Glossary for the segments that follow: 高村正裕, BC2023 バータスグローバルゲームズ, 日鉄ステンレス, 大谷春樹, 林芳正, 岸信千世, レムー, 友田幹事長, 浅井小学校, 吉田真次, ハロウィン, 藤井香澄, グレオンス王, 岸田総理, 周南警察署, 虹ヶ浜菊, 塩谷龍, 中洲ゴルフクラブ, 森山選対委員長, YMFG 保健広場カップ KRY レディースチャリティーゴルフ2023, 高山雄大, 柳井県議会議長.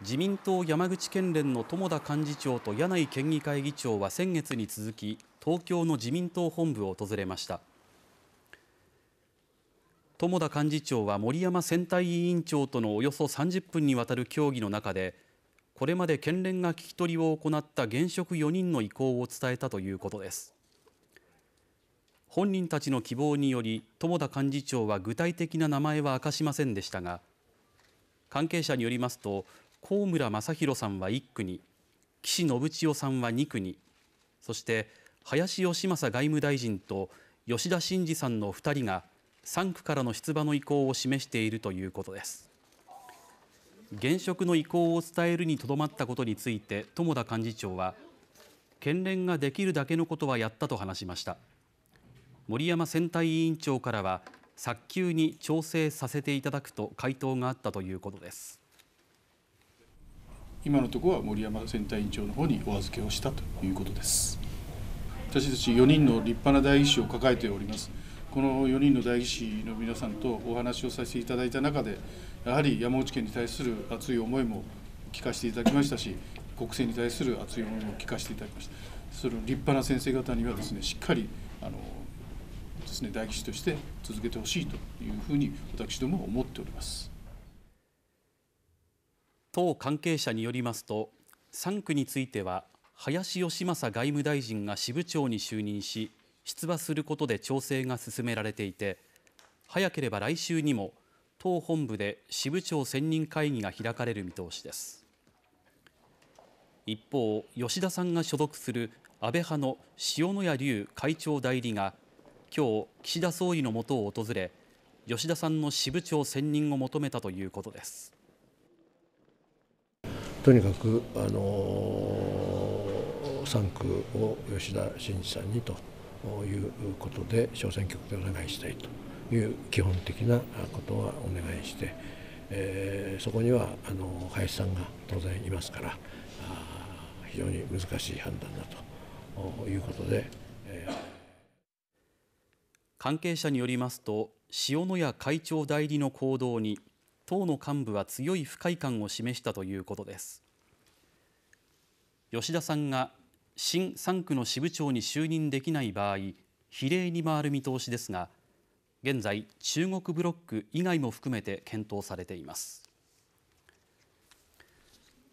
自民党山口県連の友田幹事長と柳井県議会議長は先月に続き東京の自民党本部を訪れました。友田幹事長は森山選対委員長とのおよそ30分にわたる協議の中で、これまで県連が聞き取りを行った現職4人の意向を伝えたということです。本人たちの希望により友田幹事長は具体的な名前は明かしませんでしたが、関係者によりますと高村正裕さんは1区に、岸信千世さんは2区に、そして林芳正外務大臣と吉田真次さんの2人が3区からの出馬の意向を示しているということです。現職の意向を伝えるにとどまったことについて友田幹事長は、県連ができるだけのことはやったと話しました。森山選対委員長からは早急に調整させていただくと回答があったということです。今のところは森山選対委員長の方にお預けをしたということです。私たち4人の立派な代議士を抱えております。この4人の代議士の皆さんとお話をさせていただいた中で、やはり山口県に対する熱い思いも聞かせていただきましたし、国政に対する熱い思いも聞かせていただきました。それを立派な先生方にはですね、しっかり代議士として続けてほしいというふうに私どもは思っております。党関係者によりますと、3区については林芳正外務大臣が支部長に就任し、出馬することで調整が進められていて、早ければ来週にも党本部で支部長選任会議が開かれる見通しです。一方、吉田さんが所属する安倍派の塩谷龍会長代理が今日岸田総理の下を訪れ、吉田さんの支部長選任を求めたということです。とにかく3区を吉田真次さんにということで小選挙区でお願いしたいという基本的なことはお願いして、そこには林さんが当然いますから非常に難しい判断だということで。関係者によりますと、塩谷会長代理の行動に党の幹部は強い不快感を示したということです。吉田さんが新3区の支部長に就任できない場合、比例に回る見通しですが、現在中国ブロック以外も含めて検討されています。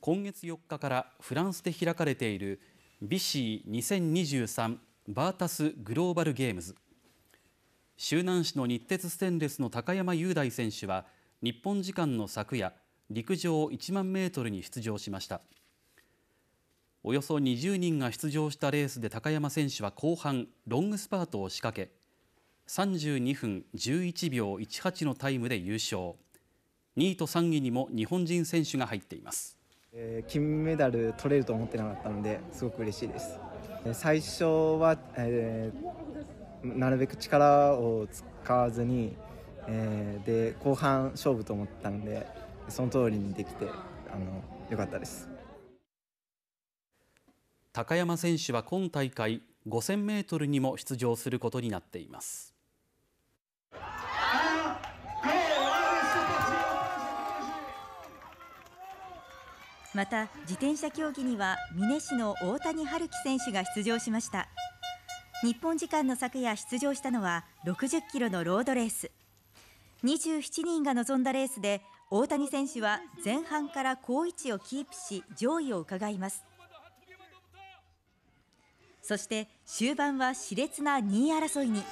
今月4日からフランスで開かれている BC2023 バータスグローバルゲームズ。周南市の日鉄ステンレスの高山雄大選手は日本時間の昨夜、陸上1万メートルに出場しました。およそ20人が出場したレースで高山選手は後半ロングスパートを仕掛け、32分11秒18のタイムで優勝。2位と3位にも日本人選手が入っています。金メダル取れると思ってなかったのですごく嬉しいです。最初は、なるべく力を使わずに、で後半勝負と思ったのでその通りにできて良かったです。高山選手は今大会5000メートルにも出場することになっています。また自転車競技には美祢市の大谷春樹選手が出場しました。日本時間の昨夜出場したのは60キロのロードレース。27人が臨んだレースで大谷選手は前半から好位置をキープし上位をうかがいます。そして終盤は熾烈な2位争いに。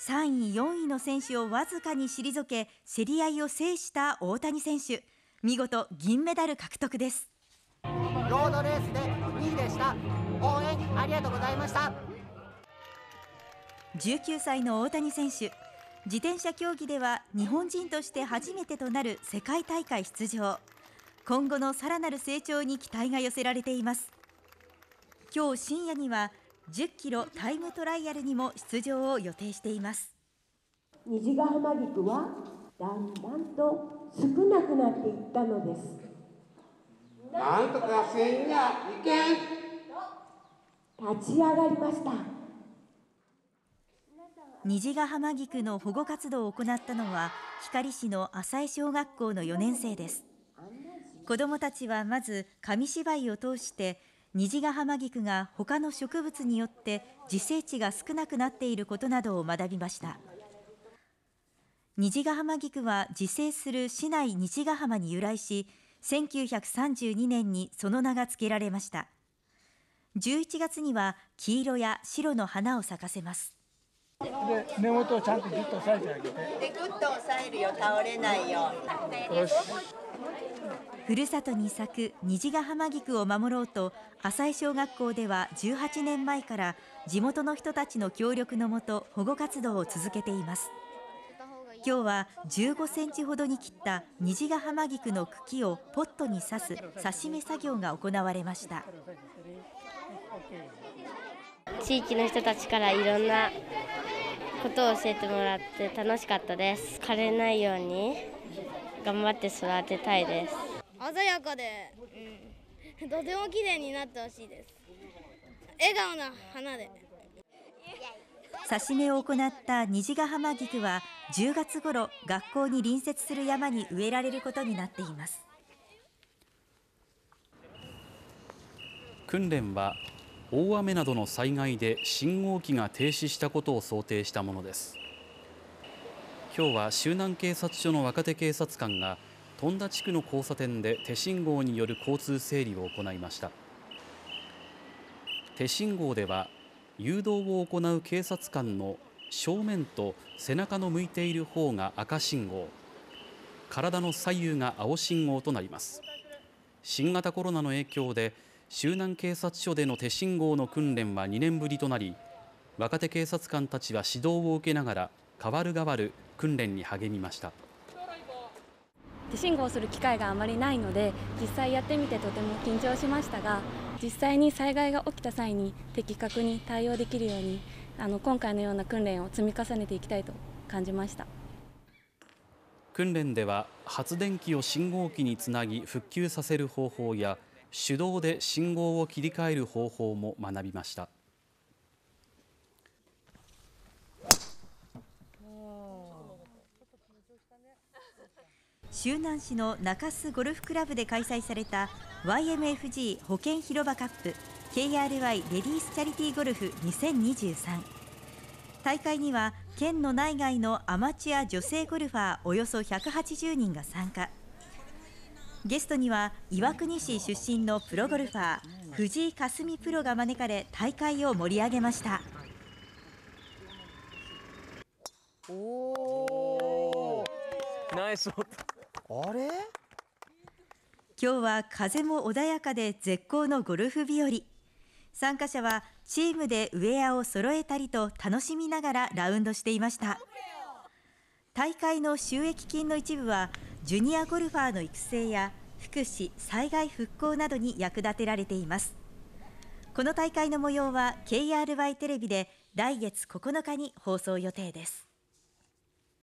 3位4位の選手をわずかに退け競り合いを制した大谷選手、見事銀メダル獲得です。ロードレースで2位でした。応援ありがとうございました。19歳の大谷選手、自転車競技では日本人として初めてとなる世界大会出場。今後のさらなる成長に期待が寄せられています。今日深夜には10キロタイムトライアルにも出場を予定しています。虹ヶ浜陸はだんだんと少なくなっていったのです。なんとかせんやいけん。立ち上がりました。虹ヶ浜菊の保護活動を行ったのは光市の浅井小学校の4年生です。子どもたちはまず紙芝居を通して虹ヶ浜菊が他の植物によって自生地が少なくなっていることなどを学びました。虹ヶ浜菊は自生する市内虹ヶ浜に由来し、1932年にその名が付けられました。11月には黄色や白の花を咲かせます。で根元をちゃんとギュッと押さえてあげて、でグッと押さえるよ、倒れないよ。よし。ふるさとに咲く虹ヶ浜菊を守ろうと、浅井小学校では18年前から地元の人たちの協力のもと保護活動を続けています。今日は15センチほどに切った虹ヶ浜菊の茎をポットに刺す刺し目作業が行われました。地域の人たちからいろんなことを教えてもらって楽しかったです。枯れないように頑張って育てたいです。鮮やかで、とても綺麗になってほしいです。笑顔の花で。刺し目を行った虹ヶ浜菊は10月頃、学校に隣接する山に植えられることになっています。訓練は大雨などの災害で信号機が停止したことを想定したものです。今日は周南警察署の若手警察官が富田地区の交差点で手信号による交通整理を行いました。手信号では誘導を行う警察官の正面と背中の向いている方が赤信号、体の左右が青信号となります。新型コロナの影響で周南警察署での手信号の訓練は2年ぶりとなり、若手警察官たちは指導を受けながら代わる代わる訓練に励みました。手信号をする機会があまりないので、実際やってみてとても緊張しましたが、実際に災害が起きた際に的確に対応できるように、今回のような訓練を積み重ねていきたいと感じました。訓練では発電機を信号機につなぎ復旧させる方法や、手動で信号を切り替える方法も学びました。周南市の中洲ゴルフクラブで開催された YMFG 保健広場カップ KRY レディースチャリティーゴルフ2023。大会には県の内外のアマチュア女性ゴルファーおよそ180人が参加。ゲストには岩国市出身のプロゴルファー藤井香澄プロが招かれ、大会を盛り上げました。おー、ナイス。あれ、今日は風も穏やかで絶好のゴルフ日和。参加者はチームでウェアを揃えたりと楽しみながらラウンドしていました。大会の収益金の一部はジュニアゴルファーの育成や福祉・災害復興などに役立てられています。この大会の模様は KRY テレビで来月9日に放送予定です。